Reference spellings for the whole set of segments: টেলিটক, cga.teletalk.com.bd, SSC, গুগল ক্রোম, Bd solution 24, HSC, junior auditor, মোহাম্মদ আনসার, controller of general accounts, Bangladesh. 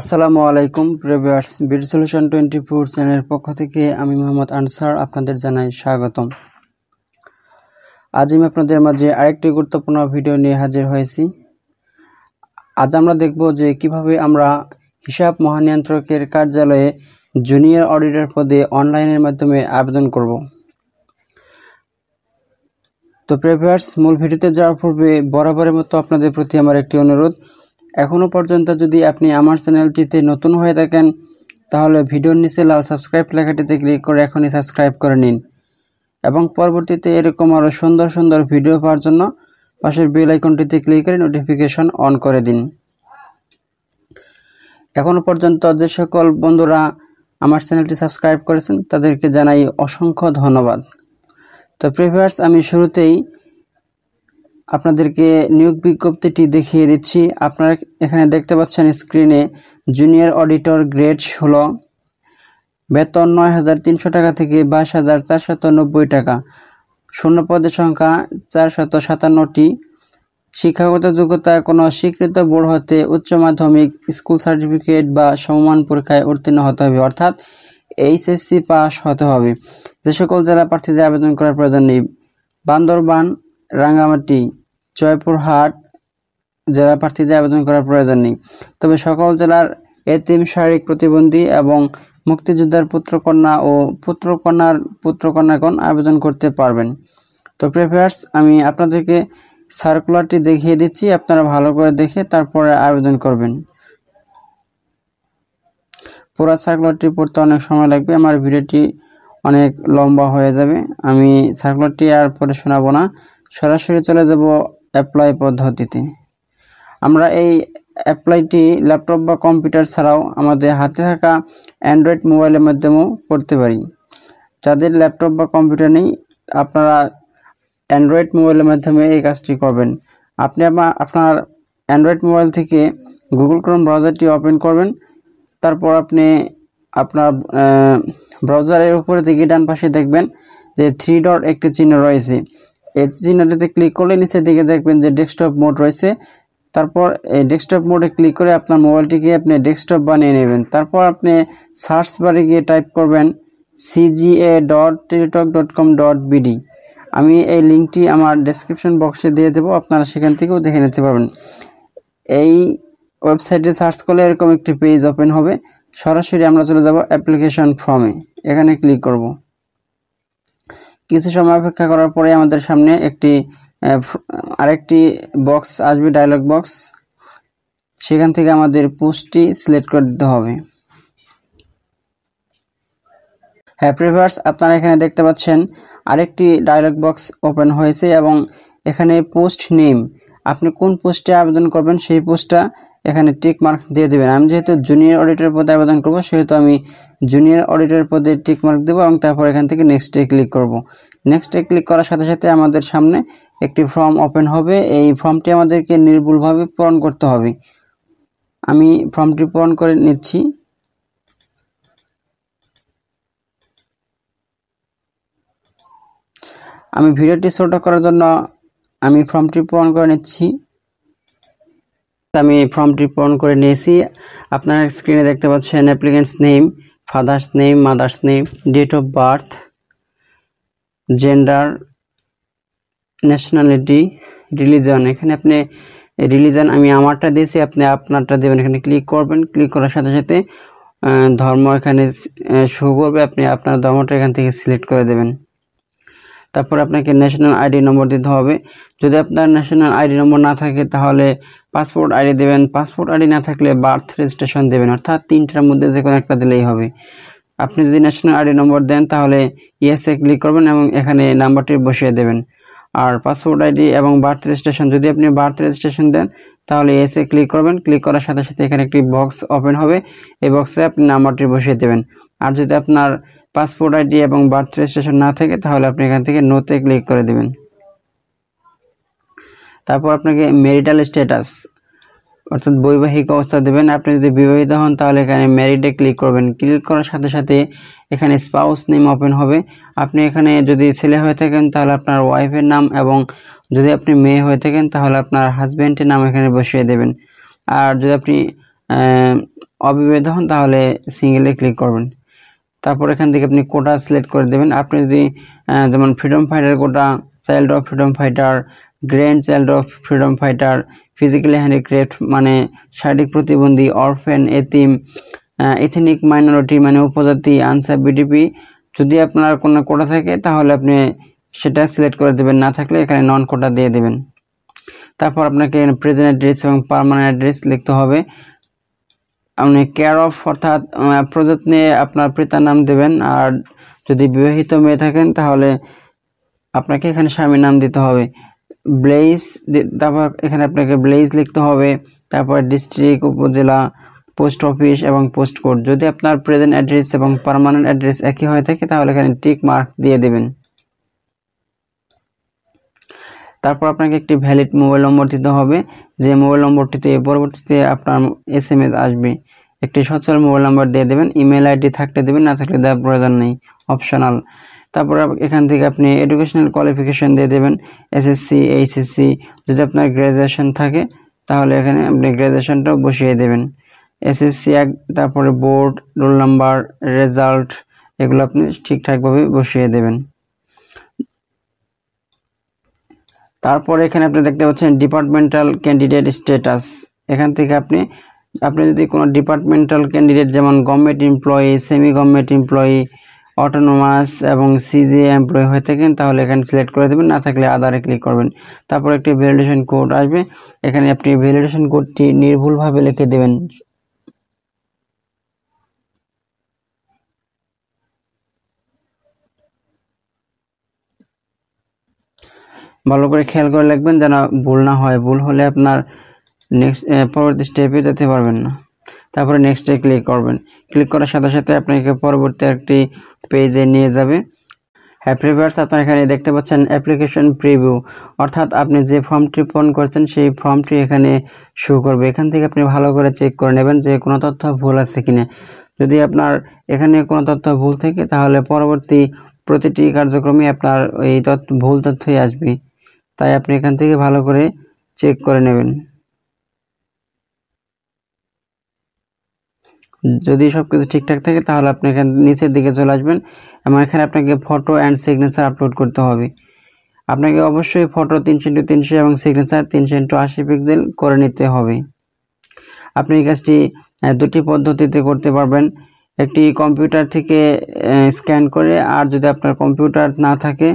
আসসালামু আলাইকুম ভিউয়ার্স, বিড সলিউশন 24 চ্যানেলের পক্ষ থেকে আমি মোহাম্মদ আনসার আপনাদের জানাই স্বাগতম। আজ আমি আপনাদের মাঝে আরেকটি গুরুত্বপূর্ণ ভিডিও নিয়ে হাজির হয়েছি। আজ আমরা দেখব যে কিভাবে আমরা হিসাব মহানিয়ন্ত্রকের কার্যালয়ে জুনিয়র অডিটর পদে অনলাইনের মাধ্যমে আবেদন করব। তো ভিউয়ার্স, মূল ভিডিওতে যাওয়ার পূর্বে বরাবরের মতো আপনাদের প্রতি আমার একটি অনুরোধ, এখনও পর্যন্ত যদি আপনি আমার চ্যানেলটিতে নতুন হয়ে থাকেন তাহলে ভিডিওর নিচে লাল সাবস্ক্রাইব লেখাটিতে ক্লিক করে এখনই সাবস্ক্রাইব করে নিন এবং পরবর্তীতে এরকম আরও সুন্দর সুন্দর ভিডিও পাওয়ার জন্য পাশের বেল আইকনটিতে ক্লিক করে নোটিফিকেশন অন করে দিন। এখনও পর্যন্ত যে সকল বন্ধুরা আমার চ্যানেলটি সাবস্ক্রাইব করেছেন তাদেরকে জানাই অসংখ্য ধন্যবাদ। তো ভিউয়ার্স, আমি শুরুতেই আপনাদেরকে নিয়োগ বিজ্ঞপ্তিটি দেখিয়ে দিচ্ছি। আপনারা এখানে দেখতে পাচ্ছেন স্ক্রিনে জুনিয়র অডিটর গ্রেড 16, বেতন ৯,৩০০ টাকা থেকে ২২,৪৯০ টাকা, শূন্যপদের সংখ্যা ৪৫৭টি, শিক্ষাগত যোগ্যতা কোনো স্বীকৃত বোর্ড হতে উচ্চ মাধ্যমিক স্কুল সার্টিফিকেট বা সমমান পরীক্ষায় উত্তীর্ণ হতে হবে, অর্থাৎ এইচএসসি পাস হতে হবে। যে সকল জেলা প্রার্থীদের আবেদন করার প্রয়োজন নেই, বান্দরবান, রাঙ্গামাটি, জয়পুরহাট জেলা প্রার্থীদের আবেদন করার প্রয়োজন নেই। তবে সকল জেলার এতিম, শারীরিক প্রতিবন্ধী এবং মুক্তিযোদ্ধার পুত্রকন্যা ও পুত্রকন্যাগণ আবেদন করতে পারবেন। তো ভিউয়ার্স, আমি আপনাদেরকে সার্কুলারটি দেখিয়ে দিচ্ছি, আপনারা ভালো করে দেখে তারপরে আবেদন করবেন। পুরো সার্কুলারটি পড়তে অনেক সময় লাগবে, আমার ভিডিওটি অনেক লম্বা হয়ে যাবে, আমি সার্কুলারটি আর পরে শোনাবো না, সরাসরি চলে যাব অ্যাপ্লাই পদ্ধতিতে। আমরা এই অ্যাপ্লাইটি ল্যাপটপ বা কম্পিউটার ছাড়াও আমাদের হাতে থাকা অ্যান্ড্রয়েড মোবাইলের মাধ্যমেও করতে পারি। যাদের ল্যাপটপ বা কম্পিউটার নেই আপনারা অ্যান্ড্রয়েড মোবাইলের মাধ্যমে এই কাজটি করবেন। আপনি আপনার অ্যান্ড্রয়েড মোবাইল থেকে গুগল ক্রোম ব্রাউজারটি ওপেন করবেন, তারপর আপনি আপনার ব্রাউজারের উপরে দিকে ডান পাশে দেখবেন যে 3 ডট একটি চিহ্ন রয়েছে, এই চিহ্নটিতে ক্লিক করলে নিচের দিকে দেখবেন যে ডেস্কটপ মোড রয়েছে। তারপর এই ডেস্কটপ মোডে ক্লিক করে আপনার মোবাইলটিকে আপনি ডেস্কটপ বানিয়ে নেবেন। তারপর আপনি সার্চ বারে গিয়ে টাইপ করবেন cga.teletalk.com.bd। আমি এই লিঙ্কটি আমার ডেসক্রিপশন বক্সে দিয়ে দেবো, আপনারা সেখান থেকেও দেখে নিতে পারবেন। এই ওয়েবসাইটে সার্চ করলে এরকম একটি পেজ ওপেন হবে। সরাসরি আমরা চলে যাব অ্যাপ্লিকেশন ফর্মে, এখানে ক্লিক করব। কিছু সময় অপেক্ষা করার পরে আমাদের সামনে আরেকটি বক্স আসবে, ডায়লগ বক্স, সেখান থেকে আমাদের পোস্টটি সিলেক্ট করে দিতে হবে। হ্যাঁ ভিউয়ার্স, আপনারা এখানে দেখতে পাচ্ছেন আরেকটি ডায়লগ বক্স ওপেন হয়েছে এবং এখানে পোস্ট নেম, আপনি কোন পোস্টে আবেদন করবেন সেই পোস্টটা এখানে টিক মার্ক দিয়ে দেবেন। আমি যেহেতু জুনিয়র অডিটর পদে আবেদন করব সেহেতু আমি জুনিয়র অডিটর পদে টিক মার্ক দেবো এবং তারপর এখান থেকে নেক্সটে ক্লিক করব। নেক্সটে ক্লিক করার সাথে সাথে আমাদের সামনে একটি ফর্ম ওপেন হবে, এই ফর্মটি আমাদেরকে নির্ভুলভাবে পূরণ করতে হবে। আমি ফর্মটি পূরণ করে নিচ্ছি। আমি ভিডিওটি ছোট করার জন্য আমি ফর্মটি পূরণ করে নিচ্ছি। আমি ফর্মটি পূরণ করে নিয়েছি। আপনারা স্ক্রিনে দেখতে পাচ্ছেন applicants name, father's name, mother's name, date of birth, gender, nationality, religion. এখানে আপনি রিলিজন, আমি আমারটা দিয়েছি, আপনি আপনারটা দেবেন। এখানে ক্লিক করবেন, ক্লিক করার সাথে সাথে ধর্ম এখানে শো করবে, আপনি আপনার ধর্মটা এখান থেকে সিলেক্ট করে দেবেন। তারপর আপনাকে ন্যাশনাল আইডি নম্বর দিতে হবে। যদি আপনার ন্যাশনাল আইডি নম্বর না থাকে তাহলে পাসপোর্ট আইডি দেবেন, পাসপোর্ট আইডি না থাকলে বার্থ রেজিস্ট্রেশন দেবেন, অর্থাৎ 3টার মধ্যে যে কোনো একটা দিলেই হবে। আপনি যদি ন্যাশনাল আইডি নম্বর দেন তাহলে ইয়েসে ক্লিক করবেন এবং এখানে নাম্বারটি বসিয়ে দেবেন। আর পাসপোর্ট আইডি এবং বার্থ রেজিস্ট্রেশন, যদি আপনি বার্থ রেজিস্ট্রেশন দেন তাহলে ইয়েসে ক্লিক করবেন। ক্লিক করার সাথে সাথে এখানে একটি বক্স ওপেন হবে, এই বক্সে আপনি নাম্বারটি বসিয়ে দেবেন। আর যদি আপনার পাসপোর্ট আইডি এবং বার্থ রেজিস্ট্রেশন না থাকে তাহলে আপনি এখান থেকে নোতে ক্লিক করে দেবেন। তারপর আপনাকে ম্যারিটাল স্ট্যাটাস অর্থাৎ বৈবাহিক অবস্থা দেবেন। আপনি যদি বিবাহিত হন তাহলে এখানে ম্যারিডে ক্লিক করবেন। ক্লিক করার সাথে সাথে এখানে স্পাউস নেম ওপেন হবে। আপনি এখানে যদি ছেলে হয়ে থাকেন তাহলে আপনার ওয়াইফের নাম এবং যদি আপনি মেয়ে হয়ে থাকেন তাহলে আপনার হাজব্যান্ডের নাম এখানে বসিয়ে দেবেন। আর যদি আপনি অবিবেদ হন তাহলে সিঙ্গেলে ক্লিক করবেন। তারপর এখান থেকে আপনি কোটা সিলেক্ট করে দেবেন। আপনি যদি যেমন freedom fighter quota, child of freedom fighter, grand child of freedom fighter, physically handicraft মানে শারীরিক প্রতিবন্ধী, অরফেন, এতিম, এথনিক মাইনরিটি মানে উপজাতি, আনসার বিডিপি, যদি আপনার কোনো কোটা থাকে তাহলে আপনি সেটা সিলেক্ট করে দেবেন, না থাকলে এখানে নন কোটা দিয়ে দেবেন। তারপর আপনাকে প্রেজেন্ট অ্যাড্রেস এবং পার্মানেন্ট অ্যাড্রেস লিখতে হবে। আপনি কেয়ার অফ অর্থাৎ প্রযত্নে আপনার পিতার নাম দেবেন। আর যদি বিবাহিত মেয়ে থাকেন তাহলে আপনাকে এখানে স্বামীর নাম দিতে হবে। ব্লেজ, তারপর এখানে আপনাকে ব্লেজ লিখতে হবে। তারপর ডিস্ট্রিক্ট, উপজেলা, পোস্ট অফিস এবং পোস্ট কোড। যদি আপনার প্রেজেন্ট অ্যাড্রেস এবং পার্মানেন্ট অ্যাড্রেস একই হয়ে থাকে তাহলে এখানে টিক মার্ক দিয়ে দেবেন। তারপর আপনাকে একটি ভ্যালিড মোবাইল নম্বর দিতে হবে, যে মোবাইল নম্বরটিতে পরবর্তীতে আপনার SMS আসবে। একটি সচল মোবাইল নাম্বার দিয়ে দেবেন। ইমেল আইডি থাকলে দেবেন, না থাকলে দেওয়ার প্রয়োজন নেই, অপশনাল। তারপর এখান থেকে আপনি এডুকেশনাল কোয়ালিফিকেশন দিয়ে দেবেন, SSC, HSC। যদি আপনার গ্র্যাজুয়েশন থাকে তাহলে এখানে আপনি গ্র্যাজুয়েশনটাও বসিয়ে দেবেন। SSC, তারপরে বোর্ড, রোল নাম্বার, রেজাল্ট, এগুলো আপনি ঠিকঠাকভাবে বসিয়ে দেবেন। তারপরে এখানে আপনি দেখতে পাচ্ছেন ডিপার্টমেন্টাল ক্যান্ডিডেট স্ট্যাটাস। এখান থেকে আপনি যদি কোনো ডিপার্টমেন্টাল ক্যান্ডিডেট যেমন government employee, semi government employee, autonomous এবং CGA এমপ্লয়ি হয়ে থাকেন তাহলে এখানে সিলেক্ট করে দেবেন, না থাকলে আদারে ক্লিক করবেন। তারপর একটি ভ্যালিডেশন কোড আসবে, এখানে আপনি ভ্যালিডেশন কোডটি নির্ভুলভাবে লিখে দেবেন। ভালো করে খেয়াল করে লিখবেন যেন ভুল না হয়, ভুল হলে আপনার নেক্সট পরবর্তী স্টেপে যেতে পারবেন না। তারপরে নেক্সটে ক্লিক করবেন। ক্লিক করার সাথে সাথে আপনাকে পরবর্তী একটি পেজে নিয়ে যাবে। হ্যাঁ প্রিভিউয়ার্স, আপনারা এখানে দেখতে পাচ্ছেন অ্যাপ্লিকেশন প্রিভিউ, অর্থাৎ আপনি যে ফর্মটি পূরণ করছেন সেই ফর্মটি এখানে শো করবে। এখান থেকে আপনি ভালো করে চেক করে নেবেন যে কোনো তথ্য ভুল আছে কিনা। যদি আপনার এখানে কোনো তথ্য ভুল থাকে তাহলে পরবর্তী প্রতিটি কার্যক্রমে আপনার এই ভুল তথ্যই আসবে, তাই আপনি এখান থেকে ভালো করে চেক করে নেবেন। যদি সবকিছু ঠিকঠাক থাকে তাহলে আপনি এখান নিচের দিকে চলে আসবেন এবং এখানে আপনাকে ফটো অ্যান্ড সিগনেচার আপলোড করতে হবে। আপনাকে অবশ্যই ফটো 300x300 এবং সিগনেচার 380 পিক্সেল করে নিতে হবে। আপনি এই কাজটি দুটি পদ্ধতিতে করতে পারবেন, একটি কম্পিউটার থেকে স্ক্যান করে, আর যদি আপনার কম্পিউটার না থাকে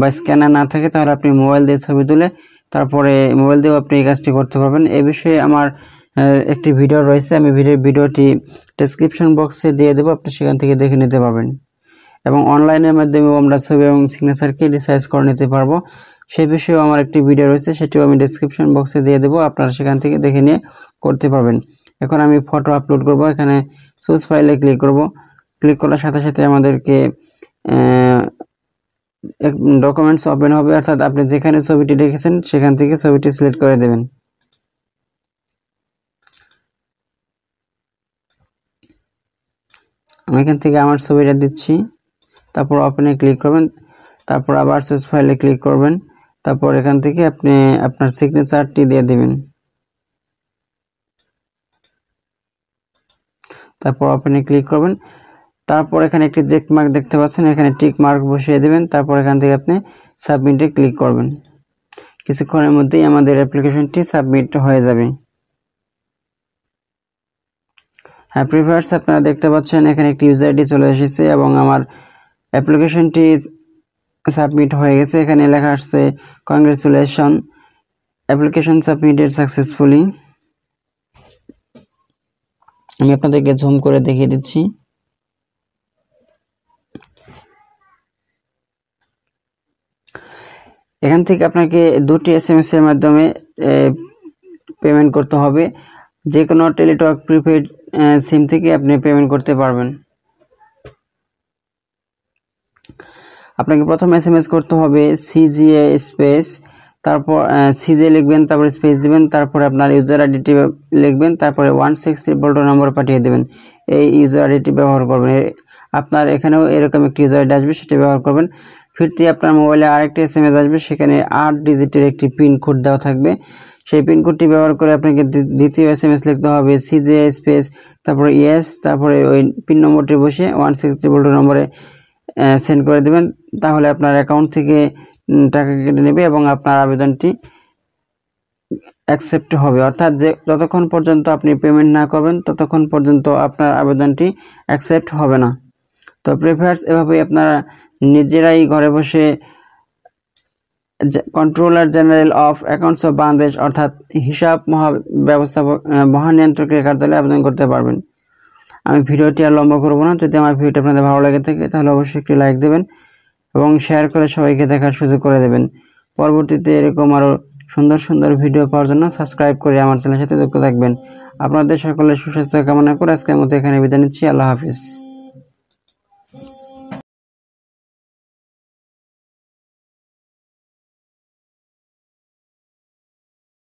বা স্ক্যানার না থাকে তাহলে আপনি মোবাইল দিয়ে ছবি তুলে তারপরে মোবাইল দিয়েও আপনি এই কাজটি করতে পারবেন। এ বিষয়ে আমার একটি ভিডিও রয়েছে, আমি ভিডিওটি ডেসক্রিপশন বক্সে দিয়ে দেবো, আপনি সেখান থেকে দেখে নিতে পারবেন। এবং অনলাইনের মাধ্যমেও আমরা ছবি এবং সিগনেচারকে রিসার্চ করে নিতে পারবো, সে বিষয়েও আমার একটি ভিডিও রয়েছে, সেটিও আমি ডেসক্রিপশন বক্সে দিয়ে দেবো, আপনারা সেখান থেকে দেখে নিয়ে করতে পারবেন। এখন আমি ফটো আপলোড করব, এখানে সোর্স ফাইলে ক্লিক করব। ক্লিক করার সাথে সাথে আমাদেরকে ডকুমেন্টস ওপেন হবে, অর্থাৎ আপনি যেখানে ছবিটি রেখেছেন সেখান থেকে ছবিটি সিলেক্ট করে দেবেন। আমি এখান থেকে আমার ছবিটা দিচ্ছি, তারপর ওপেনে ক্লিক করবেন, তারপর আবার সোর্স ফাইলে ক্লিক করবেন, তারপর এখান থেকে আপনি আপনার সিগনেচারটি দিয়ে দেবেন, তারপর ওপেনে ক্লিক করবেন। তারপর এখানে একটি চেক মার্ক দেখতে পাচ্ছেন, এখানে টিক মার্ক বসিয়ে দেবেন। তারপর এখান থেকে আপনি সাবমিটে ক্লিক করবেন। কিছুক্ষণের মধ্যেই আমাদের অ্যাপ্লিকেশনটি সাবমিট হয়ে যাবে। হ্যাঁ প্রিভিউয়ার্স, আপনারা দেখতে পাচ্ছেন এখানে একটি ইউজার আইডি চলে এসেছে এবং আমার অ্যাপ্লিকেশনটি সাবমিট হয়ে গেছে। এখানে লেখা আসছে কংগ্রেচুলেশন, অ্যাপ্লিকেশন সাবমিটেড সাকসেসফুলি। আমি আপনাদেরকে জুম করে দেখিয়ে দিচ্ছি। এখান থেকে আপনাকে দুটি SMS এর মাধ্যমে পেমেন্ট করতে হবে। যে কোনো টেলিটক প্রিপেড সিম থেকে আপনি পেমেন্ট করতে পারবেন। আপনাকে প্রথম SMS করতে হবে CGA স্পেস, তারপর CGA লিখবেন, তারপর স্পেস দিবেন, তারপর আপনার ইউজার আইডিটি লিখবেন, তারপরে 16300 নম্বর পাঠিয়ে দেবেন। এই ইউজার আইডিটি ব্যবহার করবেন। আপনার এখানেও এরকম একটি ইউজার আইডি আসবে, সেটি ব্যবহার করবেন। फिरती আপনার মোবাইলে আরেকটি এসএমএস আসবে, সেখানে ৮ ডিজিটের একটি পিন কোড দেওয়া থাকবে। সেই পিন কোডটি ব্যবহার করে আপনাকে দ্বিতীয় এসএমএস লিখতে হবে সিজে স্পেস তারপরে ইএস তারপরে ওই পিন নম্বরটি বসে 162 নম্বরে সেন্ড করে দিবেন। তাহলে আপনার অ্যাকাউন্ট থেকে টাকা কেটে নেবে এবং আপনার আবেদনটি অ্যাকসেপ্ট হবে, অর্থাৎ যে যতক্ষণ পর্যন্ত আপনি পেমেন্ট না করবেন ততক্ষণ পর্যন্ত আপনার আবেদনটি অ্যাকসেপ্ট হবে না। তো প্রিফার্স এভাবেই আপনারা নিজেরাই ঘরে বসে controller general of accounts of Bangladesh অর্থাৎ হিসাব ব্যবস্থাপক মহানিয়ন্ত্রকের কার্যালয়ে আবেদন করতে পারবেন। আমি ভিডিওটি আর লম্বা করব না। যদি আমার ভিডিওটি আপনাদের ভালো লাগে থাকে তাহলে অবশ্যই একটি লাইক দেবেন এবং শেয়ার করে সবাইকে দেখার সুযোগ করে দেবেন। পরবর্তীতে এরকম আরও সুন্দর সুন্দর ভিডিও পাওয়ার জন্য সাবস্ক্রাইব করে আমার চ্যানেলের সাথে যুক্ত থাকবেন। আপনাদের সকলের সুস্বাস্থ্য কামনা করে আজকের মতো এখানে বিদায় নিচ্ছি। আল্লাহ হাফিজ।